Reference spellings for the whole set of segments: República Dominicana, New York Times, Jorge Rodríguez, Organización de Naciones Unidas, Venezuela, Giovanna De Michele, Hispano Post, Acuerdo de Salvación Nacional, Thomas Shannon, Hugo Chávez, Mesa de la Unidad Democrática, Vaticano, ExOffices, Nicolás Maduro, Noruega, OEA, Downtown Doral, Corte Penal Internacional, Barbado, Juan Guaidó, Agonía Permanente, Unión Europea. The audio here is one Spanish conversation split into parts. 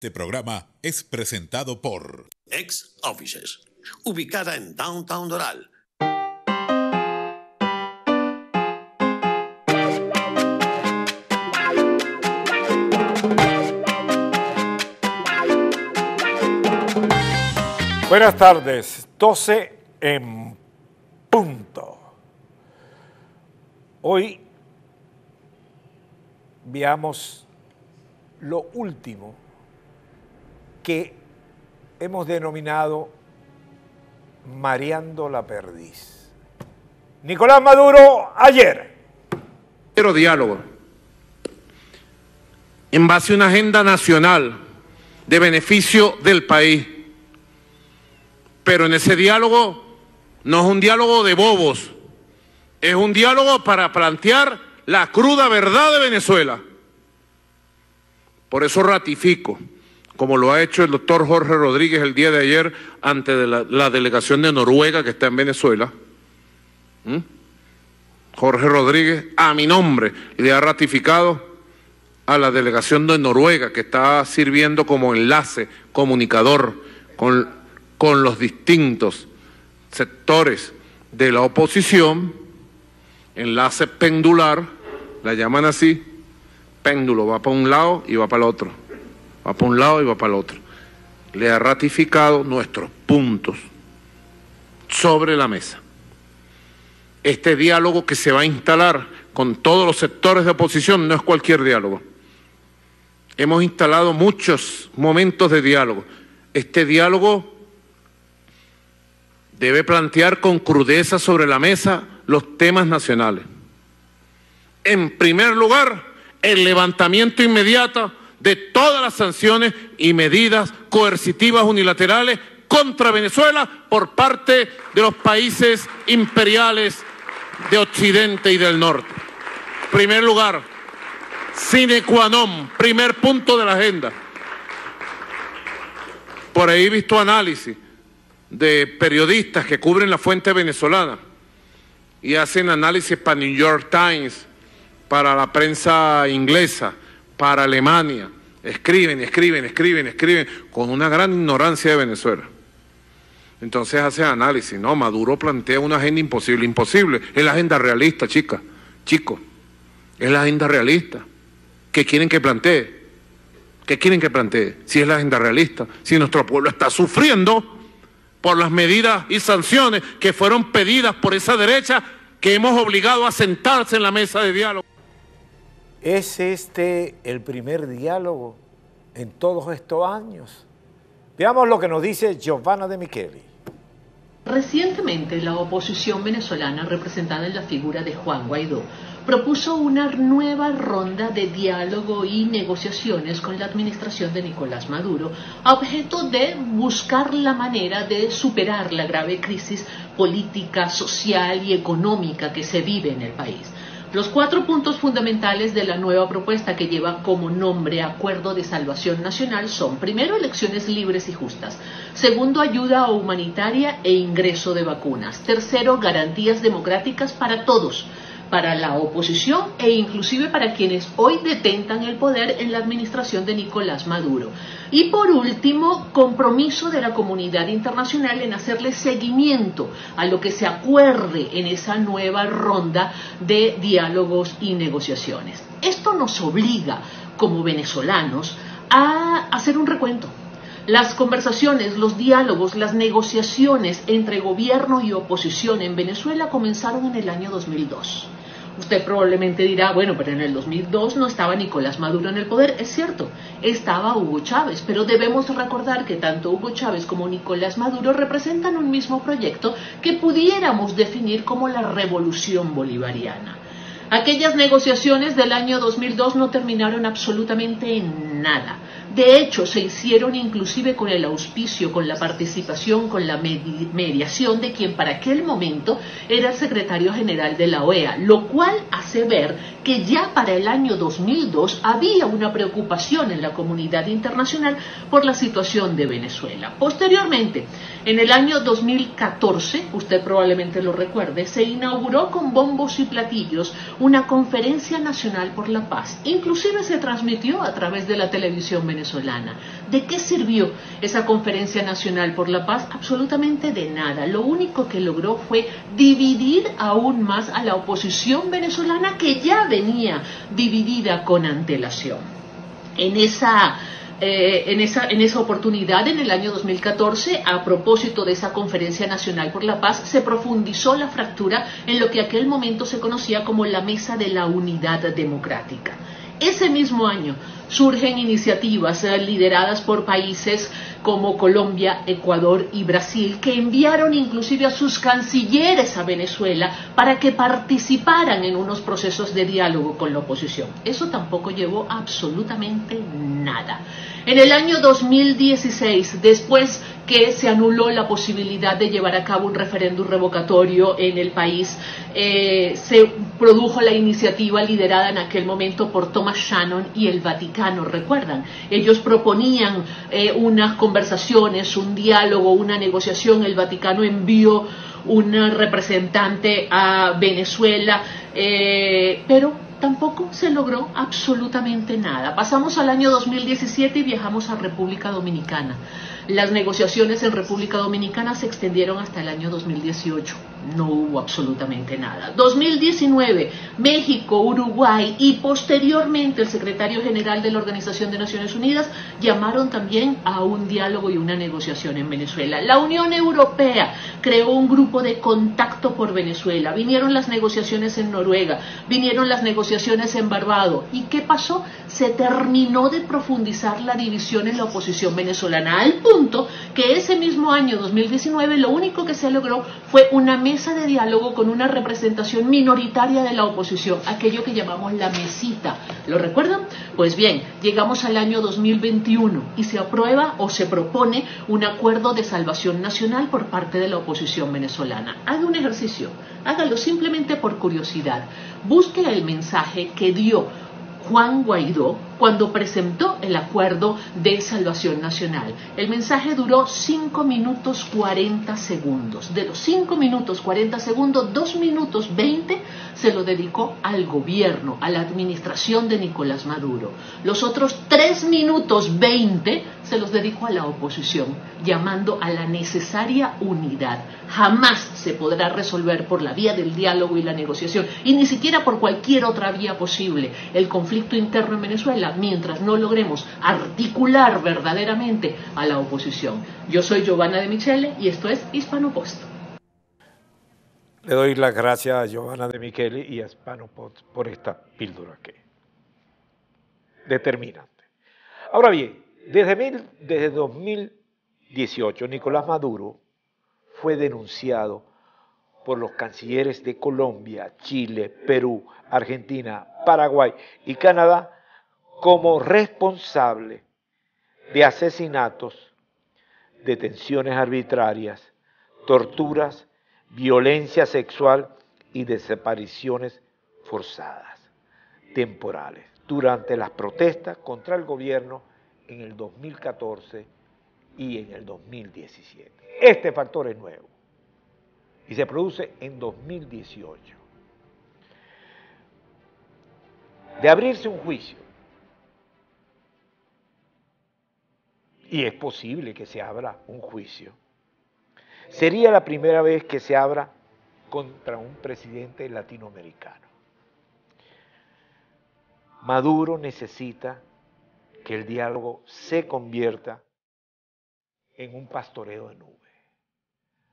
Este programa es presentado por ExOffices, ubicada en Downtown Doral. Buenas tardes, 12 en punto. Hoy veamos lo último que hemos denominado mareando la perdiz. Nicolás Maduro, ayer. Quiero diálogo en base a una agenda nacional de beneficio del país. Pero en ese diálogo no es un diálogo de bobos, es un diálogo para plantear la cruda verdad de Venezuela. Por eso ratifico, como lo ha hecho el doctor Jorge Rodríguez el día de ayer ante la delegación de Noruega que está en Venezuela. Jorge Rodríguez, a mi nombre, le ha ratificado a la delegación de Noruega que está sirviendo como enlace, comunicador con los distintos sectores de la oposición, enlace pendular, la llaman así, péndulo, va para un lado y va para el otro. Va para un lado y va para el otro. Le ha ratificado nuestros puntos sobre la mesa. Este diálogo que se va a instalar con todos los sectores de oposición no es cualquier diálogo. Hemos instalado muchos momentos de diálogo. Este diálogo debe plantear con crudeza sobre la mesa los temas nacionales. En primer lugar, el levantamiento inmediato de todas las sanciones y medidas coercitivas unilaterales contra Venezuela por parte de los países imperiales de Occidente y del Norte. Primer lugar, sine qua non, primer punto de la agenda. Por ahí he visto análisis de periodistas que cubren la fuente venezolana y hacen análisis para New York Times, para la prensa inglesa, para Alemania, escriben, con una gran ignorancia de Venezuela. Entonces hacen análisis, no, Maduro plantea una agenda imposible, es la agenda realista, chicos, es la agenda realista. ¿Qué quieren que plantee? Si es la agenda realista, si nuestro pueblo está sufriendo por las medidas y sanciones que fueron pedidas por esa derecha que hemos obligado a sentarse en la mesa de diálogo. ¿Es este el primer diálogo en todos estos años? Veamos lo que nos dice Giovanna De Michele. Recientemente la oposición venezolana, representada en la figura de Juan Guaidó, propuso una nueva ronda de diálogo y negociaciones con la administración de Nicolás Maduro, a objeto de buscar la manera de superar la grave crisis política, social y económica que se vive en el país. Los 4 puntos fundamentales de la nueva propuesta, que lleva como nombre Acuerdo de Salvación Nacional, son: primero, elecciones libres y justas; segundo, ayuda humanitaria e ingreso de vacunas; tercero, garantías democráticas para todos, para la oposición e inclusive para quienes hoy detentan el poder en la administración de Nicolás Maduro. Y por último, compromiso de la comunidad internacional en hacerle seguimiento a lo que se acuerde en esa nueva ronda de diálogos y negociaciones. Esto nos obliga, como venezolanos, a hacer un recuento. Las conversaciones, los diálogos, las negociaciones entre gobierno y oposición en Venezuela comenzaron en el año 2002. Usted probablemente dirá, bueno, pero en el 2002 no estaba Nicolás Maduro en el poder. Es cierto, estaba Hugo Chávez, pero debemos recordar que tanto Hugo Chávez como Nicolás Maduro representan un mismo proyecto que pudiéramos definir como la revolución bolivariana. Aquellas negociaciones del año 2002 no terminaron absolutamente en nada. De hecho, se hicieron inclusive con el auspicio, con la participación, con la mediación de quien para aquel momento era el secretario general de la OEA, lo cual hace ver que ya para el año 2002 había una preocupación en la comunidad internacional por la situación de Venezuela. Posteriormente, en el año 2014, usted probablemente lo recuerde, se inauguró con bombos y platillos una conferencia nacional por la paz. Inclusive se transmitió a través de la televisión venezolana. venezolana. ¿De qué sirvió esa Conferencia Nacional por la Paz? Absolutamente de nada. Lo único que logró fue dividir aún más a la oposición venezolana, que ya venía dividida con antelación. En esa oportunidad, en el año 2014, a propósito de esa Conferencia Nacional por la Paz, se profundizó la fractura en lo que aquel momento se conocía como la Mesa de la Unidad Democrática. Ese mismo año surgen iniciativas lideradas por países como Colombia, Ecuador y Brasil, que enviaron inclusive a sus cancilleres a Venezuela para que participaran en unos procesos de diálogo con la oposición. Eso tampoco llevó absolutamente nada. En el año 2016, después que se anuló la posibilidad de llevar a cabo un referéndum revocatorio en el país, se produjo la iniciativa liderada en aquel momento por Thomas Shannon y el Vaticano, recuerdan. Ellos proponían unas conversaciones, un diálogo, una negociación. El Vaticano envió un representante a Venezuela, pero tampoco se logró absolutamente nada. Pasamos al año 2017 y viajamos a República Dominicana. Las negociaciones en República Dominicana se extendieron hasta el año 2018. No hubo absolutamente nada. 2019, México, Uruguay y posteriormente el secretario general de la Organización de Naciones Unidas llamaron también a un diálogo y una negociación en Venezuela. La Unión Europea creó un grupo de contacto por Venezuela. Vinieron las negociaciones en Noruega, vinieron las negociaciones en Barbado. ¿Y qué pasó? Se terminó de profundizar la división en la oposición venezolana, al punto que ese mismo año 2019 lo único que se logró fue una mesa de diálogo con una representación minoritaria de la oposición, aquello que llamamos la mesita. ¿Lo recuerdan? Pues bien, llegamos al año 2021 y se aprueba o se propone un acuerdo de salvación nacional por parte de la oposición venezolana. Haga un ejercicio, hágalo simplemente por curiosidad. Busque el mensaje que dio Juan Guaidó cuando presentó el Acuerdo de Salvación Nacional. El mensaje duró 5 minutos 40 segundos. De los 5 minutos 40 segundos, 2 minutos 20 se lo dedicó al gobierno, a la administración de Nicolás Maduro. Los otros 3 minutos 20 se los dedicó a la oposición, llamando a la necesaria unidad. Jamás se podrá resolver por la vía del diálogo y la negociación, y ni siquiera por cualquier otra vía posible, el conflicto interno en Venezuela, mientras no logremos articular verdaderamente a la oposición. Yo soy Giovanna De Michele y esto es Hispano Post. Le doy las gracias a Giovanna De Michele y a Hispano Post por esta píldora que determinante. Ahora bien, desde 2018 Nicolás Maduro fue denunciado por los cancilleres de Colombia, Chile, Perú, Argentina, Paraguay y Canadá como responsable de asesinatos, detenciones arbitrarias, torturas, violencia sexual y desapariciones forzadas, temporales, durante las protestas contra el gobierno en el 2014 y en el 2017. Este factor es nuevo y se produce en 2018. De abrirse un juicio, y es posible que se abra un juicio, sería la primera vez que se abra contra un presidente latinoamericano. Maduro necesita que el diálogo se convierta en un pastoreo de nube.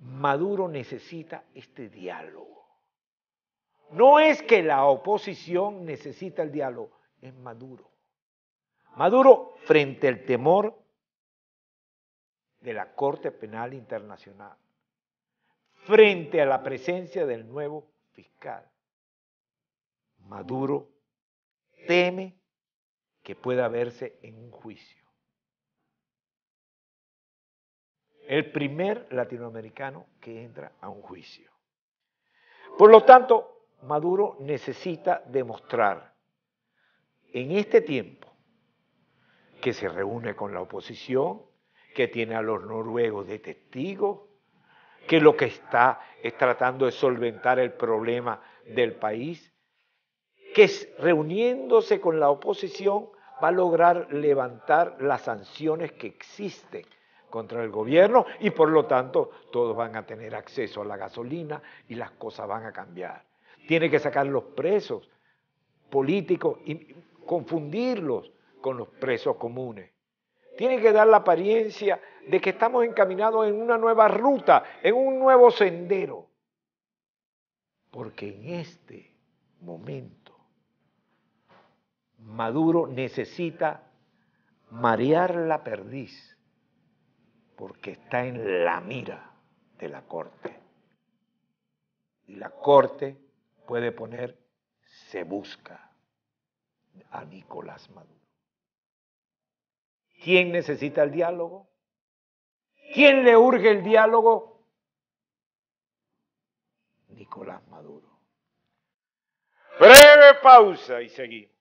Maduro necesita este diálogo. No es que la oposición necesita el diálogo, es Maduro. Maduro, frente al temor de la Corte Penal Internacional, frente a la presencia del nuevo fiscal, Maduro teme que pueda verse en un juicio. El primer latinoamericano que entra a un juicio. Por lo tanto, Maduro necesita demostrar en este tiempo que se reúne con la oposición, que tiene a los noruegos de testigos, que lo que está es tratando de solventar el problema del país, que reuniéndose con la oposición va a lograr levantar las sanciones que existen contra el gobierno y por lo tanto todos van a tener acceso a la gasolina y las cosas van a cambiar. Tiene que sacar los presos políticos y confundirlos con los presos comunes. Tiene que dar la apariencia de que estamos encaminados en una nueva ruta, en un nuevo sendero. Porque en este momento Maduro necesita marear la perdiz porque está en la mira de la Corte. Y la Corte puede poner se busca a Nicolás Maduro. ¿Quién necesita el diálogo? ¿Quién le urge el diálogo? Nicolás Maduro. Breve pausa y seguimos.